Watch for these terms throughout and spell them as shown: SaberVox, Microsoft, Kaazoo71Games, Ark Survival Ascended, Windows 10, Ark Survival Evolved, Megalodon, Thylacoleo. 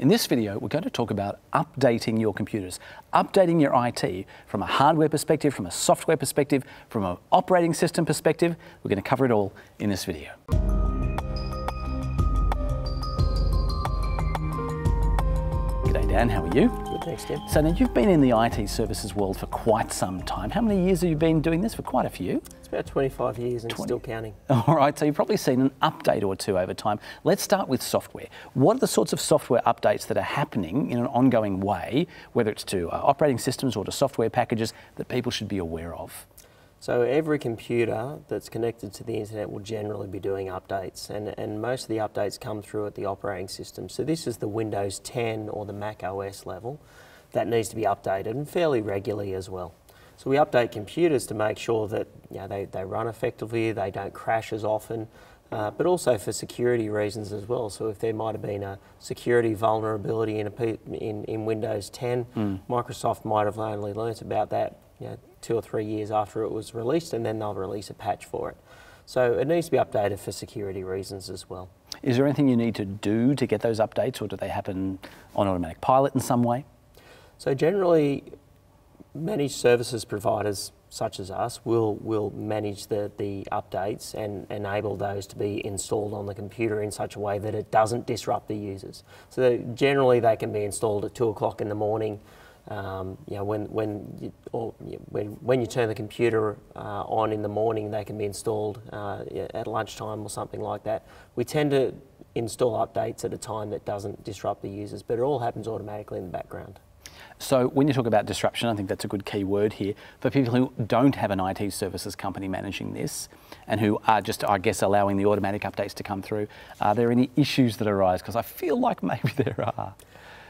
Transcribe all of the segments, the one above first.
In this video, we're going to talk about updating your computers, updating your IT from a hardware perspective, from a software perspective, from an operating system perspective. We're going to cover it all in this video. G'day Dan, how are you? Good, thanks Deb. So now you've been in the IT services world for quite some time. How many years have you been doing this? For quite a few. It's about 25 years and still counting. All right, so you've probably seen an update or two over time. Let's start with software. What are the sorts of software updates that are happening in an ongoing way, whether it's to operating systems or to software packages, that people should be aware of? So every computer that's connected to the internet will generally be doing updates, and most of the updates come through at the operating system. So this is the Windows 10 or the Mac OS level that needs to be updated, and fairly regularly as well. So we update computers to make sure that, you know, they run effectively, they don't crash as often, but also for security reasons as well. So if there might have been a security vulnerability in Windows 10, Microsoft might have only learnt about that, you know, 2 or 3 years after it was released, and then they'll release a patch for it. So it needs to be updated for security reasons as well. Is there anything you need to do to get those updates, or do they happen on automatic pilot in some way? So generally, managed services providers such as us will manage the updates and enable those to be installed on the computer in such a way that it doesn't disrupt the users. So generally they can be installed at 2 o'clock in the morning. You know, when you turn the computer on in the morning, they can be installed at lunchtime or something like that. We tend to install updates at a time that doesn't disrupt the users, but it all happens automatically in the background. So when you talk about disruption, I think that's a good key word here. For people who don't have an IT services company managing this, and who are just, I guess, allowing the automatic updates to come through, are there any issues that arise? Because I feel like maybe there are.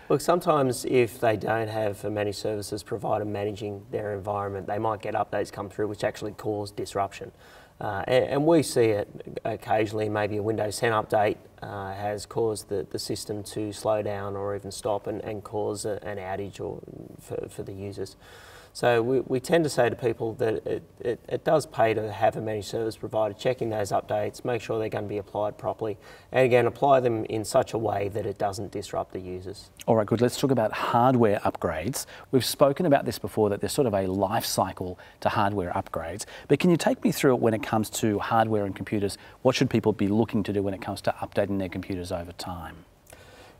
Look, sometimes if they don't have a managed services provider managing their environment, they might get updates come through which actually cause disruption. And we see it occasionally. Maybe a Windows 10 update has caused the system to slow down or even stop and cause an outage or for the users. So we tend to say to people that it does pay to have a managed service provider checking those updates, make sure they're going to be applied properly, and again, apply them in such a way that it doesn't disrupt the users. All right, good. Let's talk about hardware upgrades. We've spoken about this before, that there's sort of a life cycle to hardware upgrades, but can you take me through it when it comes to hardware and computers? What should people be looking to do when it comes to updating their computers over time?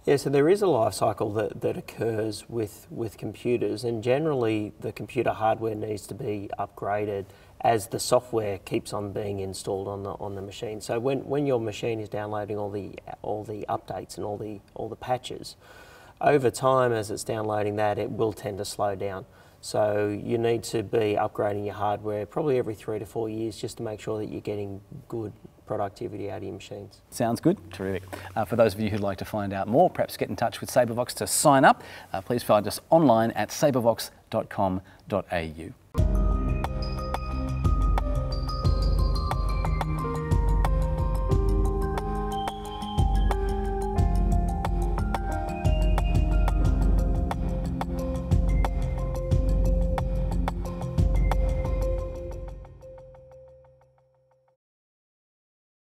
Yeah, so there is a life cycle that occurs with computers, and generally the computer hardware needs to be upgraded as the software keeps on being installed on the machine. So when your machine is downloading all the updates and all the patches, over time as it's downloading that, it will tend to slow down. So you need to be upgrading your hardware probably every 3 to 4 years just to make sure that you're getting good productivity out of your machines. Sounds good. Terrific. For those of you who'd like to find out more, perhaps get in touch with SaberVox to sign up. Please find us online at sabervox.com.au.